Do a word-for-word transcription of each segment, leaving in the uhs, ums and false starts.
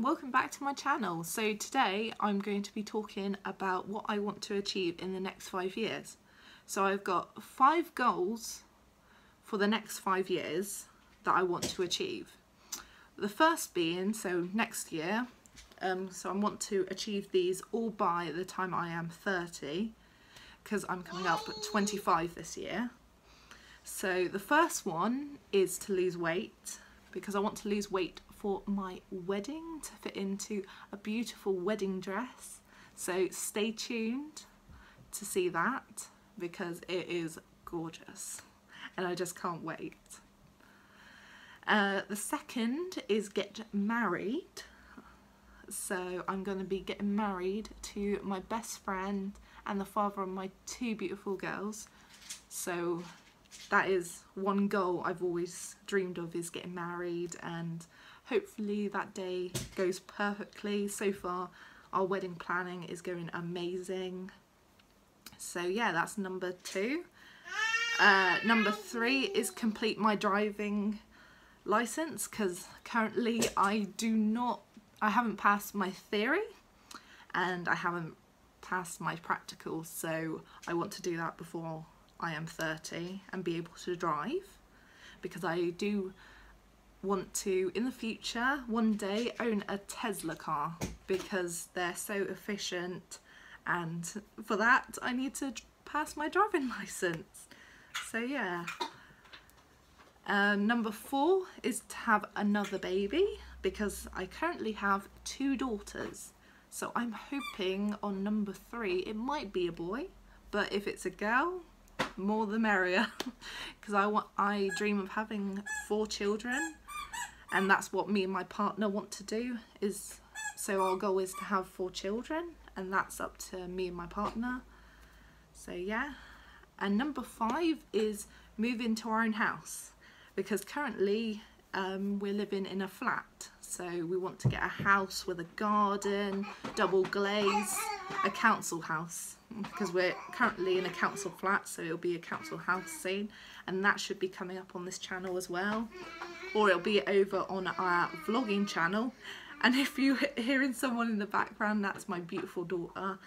Welcome back to my channel. So today I'm going to be talking about what I want to achieve in the next five years. So I've got five goals for the next five years that I want to achieve. The first being, so next year, um, so I want to achieve these all by the time I am thirty, because I'm coming up at twenty-five this year. So the first one is to lose weight, because I want to lose weight for my wedding, to fit into a beautiful wedding dress. So stay tuned to see that, because it is gorgeous and I just can't wait. Uh, the second is get married. So I'm going to be getting married to my best friend and the father of my two beautiful girls. So that is one goal I've always dreamed of, is getting married, and hopefully that day goes perfectly. So far our wedding planning is going amazing. So yeah, that's number two. Uh, number three is complete my driving license, because currently I do not, I haven't passed my theory and I haven't passed my practical, so I want to do that before I am thirty and be able to drive, because I do want to in the future one day own a Tesla car, because they're so efficient, and for that I need to pass my driving license. So yeah. Uh, number four is to have another baby, because I currently have two daughters, so I'm hoping on number three it might be a boy, but if it's a girl, more the merrier, because I want, I dream of having four children, and that's what me and my partner want to do. Is so our goal is to have four children, and that's up to me and my partner. So yeah. And number five is move into our own house, because currently um, we're living in a flat, so we want to get a house with a garden, double glaze, a council house, because we're currently in a council flat, so it'll be a council house soon, and that should be coming up on this channel as well, or it'll be over on our vlogging channel. And if you're hearing someone in the background, that's my beautiful daughter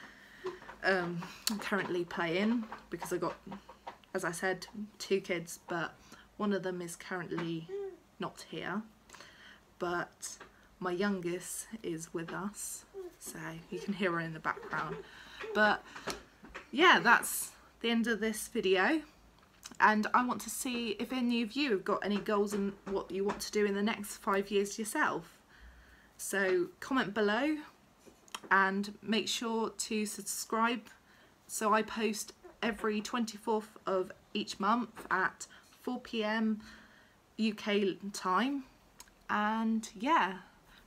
um, currently playing, because I got, as I said, two kids, but one of them is currently not here, but my youngest is with us, so you can hear her in the background. But yeah, that's the end of this video, and I want to see if any of you have got any goals and what you want to do in the next five years yourself. So comment below and make sure to subscribe. So I post every twenty-fourth of each month at four p m U K time, and yeah,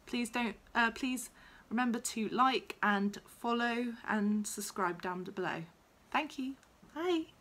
please don't uh, please remember to like and follow and subscribe down below. Thank you. Bye.